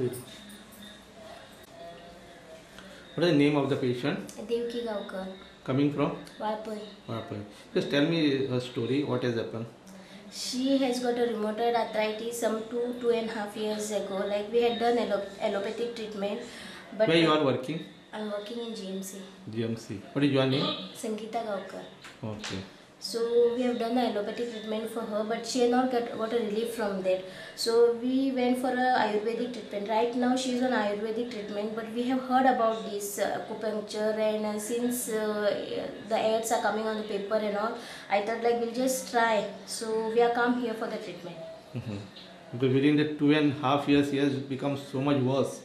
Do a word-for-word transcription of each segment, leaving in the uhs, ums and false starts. Please. What is the name of the patient? Devki Gaukar. Coming from? Varpai. Varpai. Just tell me her story. What has happened? She has got a rheumatoid arthritis some two, two and a half years ago. Like we had done allop allopathic treatment. But where you are working? I am working in G M C. G M C. What is your name? Sankita Gaukar. Okay. So we have done the allopathic treatment for her, but she had not got, got a relief from that. So we went for a Ayurvedic treatment. Right now she is on Ayurvedic treatment, but we have heard about this uh, acupuncture, and uh, since uh, the ads are coming on the paper and all, I thought like we'll just try. So we are come here for the treatment. Mm-hmm. Because within the two and a half years, she has become so much worse.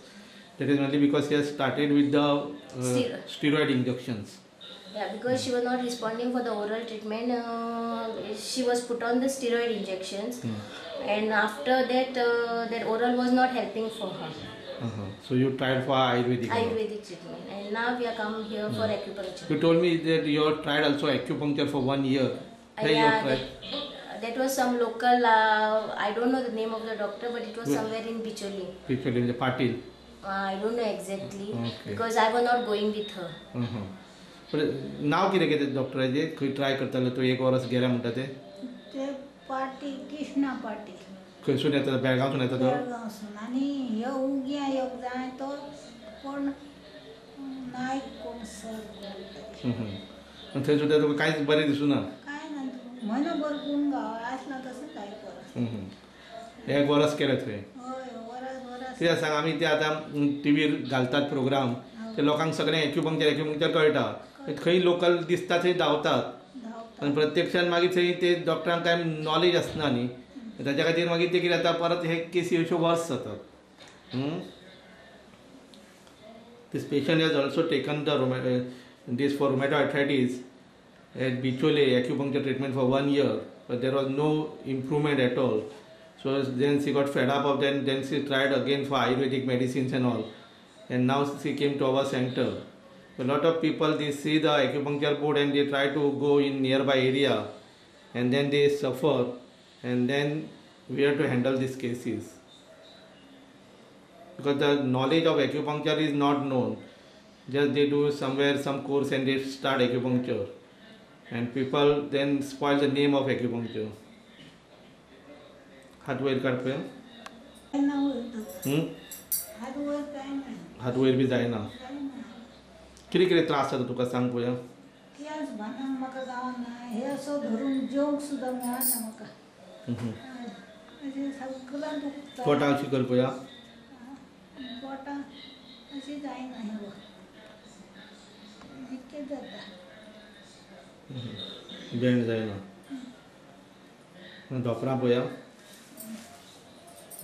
That is only because she has started with the uh, steroid. steroid injections. Yeah, because she was not responding for the oral treatment, uh, she was put on the steroid injections, mm. and after that, uh, that oral was not helping for her. Uh-huh. So you tried for Ayurvedic Ayurvedic treatment, and now we are come here mm. for acupuncture. You told me that you tried also acupuncture for one year. Uh, yeah, that, that was some local, uh, I don't know the name of the doctor, but it was yeah. somewhere in Bicholing. Bicholing, the Patil. Uh, I don't know exactly, okay. because I was not going with her. Uh-huh. नाव किरे के doctor है जे कोई try करता ले तो एक और अस ग्यारह मुट्ठा थे ते पार्टी किसना पार्टी कोई सुने तो बैगांव सुने तो बैगांव सुना नहीं ये उगिया ये उगाएं तो कौन नाइ कौन सर हम्म अंतर सुने तो काई बने दिसुना काई ना मैंने बर कुंगा आज ना तो सुना ही पड़ा हम्म एक और अस केरे थे ते ऐसा कामी ते आता टीवी डालता प्रोग्राम ते लोकांग सगले एक्यूपंक्चर एक्यूपंक्चर करता खरी लोकल दिसता थी धावतात पण प्रत्यक्षात मागीर थंय ते डॉक्टरांक काय नॉलेज आसना नी ताच्या खातीर मागीर ते कितें जाता परत हे केसी अश्यो वर्स जातात this patient has also taken the this for rheumatoid arthritis at Bicholim acupuncture treatment for one year but there was no improvement at all so then she got fed up of then then she tried again for ayurvedic medicines and all and now she came to our centre. A lot of people, they see the acupuncture board and they try to go in nearby area and then they suffer, and then we have to handle these cases because the knowledge of acupuncture is not known. Just they do somewhere some course and they start acupuncture, and people then spoil the name of acupuncture. Hardware karpe hmm hardware time hardware bhi jaina किरे किरे त्रास जाता तुका सांग पोया कियाज भाना मका गावना हे असो धरून जोग सुद्धा गावना मका असे सगळं दुखता पोटा शिकल पोया पोटा असे जाय नाही हो इतके जाता बेंड जाय ना दोपरा पोया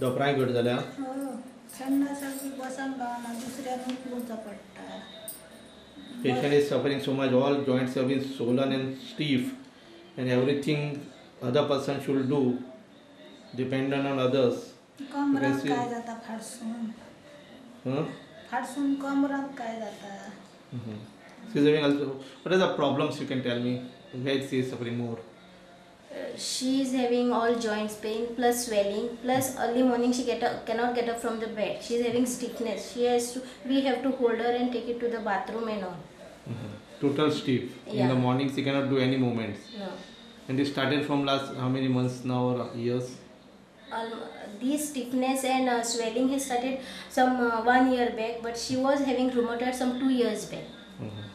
दोपराय घट झाल्या हो सन्ना सगळी बसन गावना दुसऱ्या मुकूचा पडता. Patient is suffering so much, all joints have been swollen and stiff, and everything other person should do dependent on others. कमरा काय जाता फाड़सून? हाँ? फाड़सून कमरा काय जाता? हम्म. She is having also. What are the problems you can tell me? Where she is suffering more? She is having all joints pain plus swelling plus early morning she get up, cannot get up from the bed. She is having stiffness. She has to, we have to hold her and take it to the bathroom and all. Mm-hmm. Total stiff. Yeah. In the morning she cannot do any movements. No. And this started from last how many months now or years? Um, this stiffness and uh, swelling has started some uh, one year back, but she was having rheumatoid some two years back. Mm-hmm.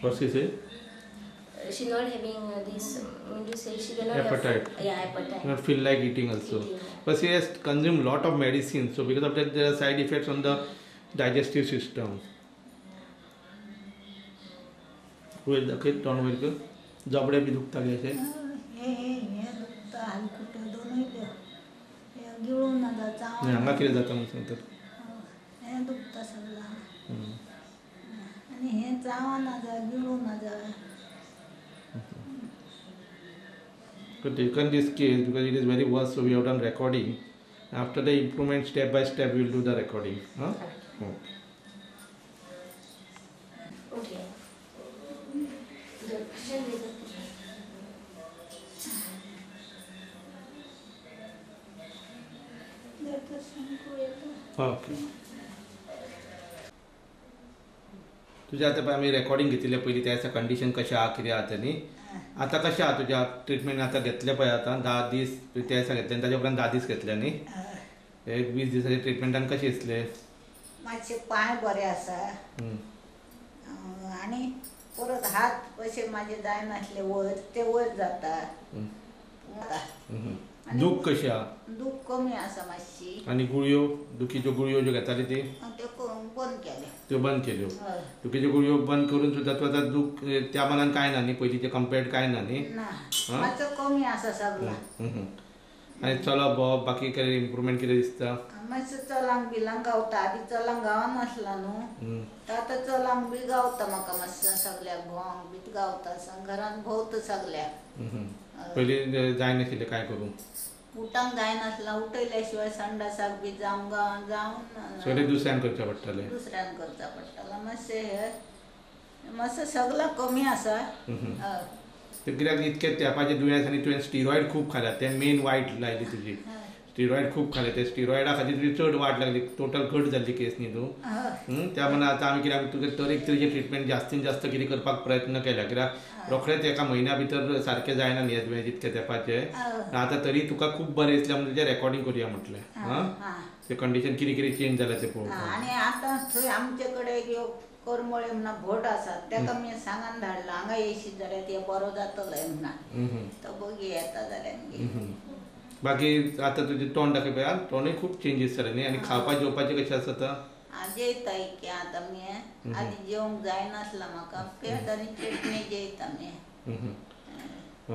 What she say? She not having uh, this. When you say she cannot appetite. Have, yeah, appetite. Not feel like eating also. Eating. But she has consumed lot of medicine, so because of that there are side effects on the digestive system. Where the kid turn where go? Jabde bhi dukta gaya hai. Hey hey hey dukta halkuta dono hi pe. Gilo na data. Yeah, anga kire data musi inter. Hey dukta sabla. नहीं चावा ना जाए below ना जाए. So taken this case because it is very worse, so we have done recording. After the improvement step by step, we will do the recording. Huh? Okay. Okay. The patient okay तुझ्या आता आम्ही recording घेतले पहिली त्याचा condition कशा आखरी आता नी आता कशा तुझ्या ट्रीटमेंट आता घेतले पण आता दहा दिवस त्याचा घेतले त्याच्यापर्यंत दहा दिवस घेतले नी एक वीस दिवसाची ट्रीटमेंटान कशी असले माझे पाय बरे असा आणि परत हात असे माझे जाय नसले वर ते वर जातात दुख कशा दुख कमी असा माशी आणि गुळयो दुखीचे गुळयो जो घेतले ते ते बंद केले ते बंद केले दुखीचे गुळयो बंद करून सुद्धा तो आता दुख त्या मानान काय नाही पहिलीचे कंपेअर काय नाही ना माझं कमी असा सगळं आणि चला बाप बाकी काय इम्प्रूवमेंट केले दिसता माझं चलांग बिलांग गावता आधी चलांग गावान असला नो आता चलांग बी गावता मका मस्सा सगळ्या भोंग बीत गावता संघरान बहुत सगळ्या पहिले जाय नसले काय करू उठंग जाय नसला उठल्याशिवाय संडासाक बी जाम गावान जाऊन सगळे दुसऱ्यान करचा पडतले दुसऱ्यान करचा पडतला मस्से हे मस्सा सगळा कमी असा ते गिराक इतके त्यापाचे दुयास आणि तुवें स्टेरॉइड खूप खाला ते मेन वाईट लागली तुझी स्टेरॉइड खूप खाले ते स्टेरॉइडा खाली तुझी चढ वाट लागली टोटल घट झाली केस नी तू त्यामुळे आता आम्ही किरा तुझे तर एक तरीचे ट्रीटमेंट जास्तीत जास्त किती करपाक प्रयत्न केला किरा रोखडेच एका महिन्या भीतर सारखे जायना नी तुवें जितके त्यापाचे आता तरी तुका खूप बरे दिसले म्हणून तुझे रेकॉर्डिंग करूया म्हटले हां ते कंडिशन किती किती चेंज झाले ते पळोवन आणि आता थंय आमच्याकडे यो कोरमळे म्हणा भोट असा त्याका मी सांगान धाडला हांगा येशी जरे ते बरो जातले म्हणा तो बगी येता जरे बाकी आता तुझे तोंड दाखय बया तोंडे खूप चेंजेस झाले नी आणि खावपा जोवपाचे कशे असता आजे ताई की आता मी आधी जेवंक जायनासला मका पेट आणि चटणी जेता मी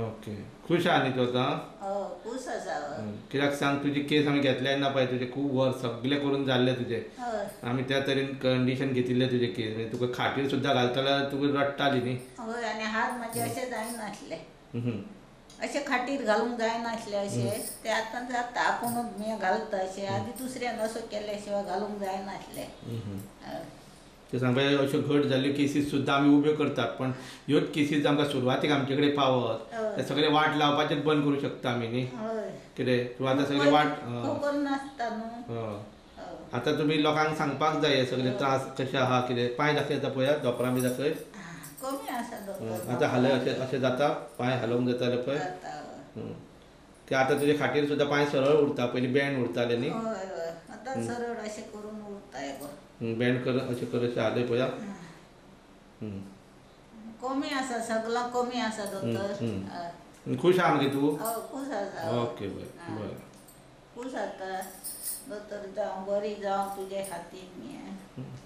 ओके खुश आनी तो आता हो खुश असा किराक सांग तुझे केस आम्ही घेतले ना पाय तुझे खूप वर सगळे करून झाले तुझे आम्ही त्या तरीन कंडिशन घेतले तुझे केस म्हणजे तुका खाटीर सुद्धा घालताला तुका रट्टाली नी होय आणि हात माझे असे जाईन असले असे खाटीर घालून जाईन असले असे ते आता जाता आपण मी घालत असे आधी दुसऱ्यान असो केले शिवाय घालून जाईन असले ते सांगाय अशे घट झाले केसेस सुद्धा आम्ही उभे करतात पण योत केसेस आमका सुरुवातीक आमच्याकडे पावत ते सगळे वाट लावपाचे बंद करू शकता आम्ही नी होय किरे तू आता सगळे वाट कोण नसता नो हो आता तुम्ही लोकांना सांगपाक जाय सगळे त्रास कशे आहा किरे पाय दाखयता पया दोपरा बी दाखय कमी आसा दोपरा आता हाले असे असे जाता पाय हलवून जाताले पय ते आता तुझे खाटीर सुद्धा पाय सरळ उडता पहिली बँड उडताले नी होय होय आता सरळ असे करून उडताय बेंड कर असे करसे आले पया कमी असा सगळा कमी असा डॉक्टर खुश आहात की तू हो खुश आहात ओके बरं बरं खुश आहात डॉक्टर जाऊ बरी जाऊ तुझे हाती मी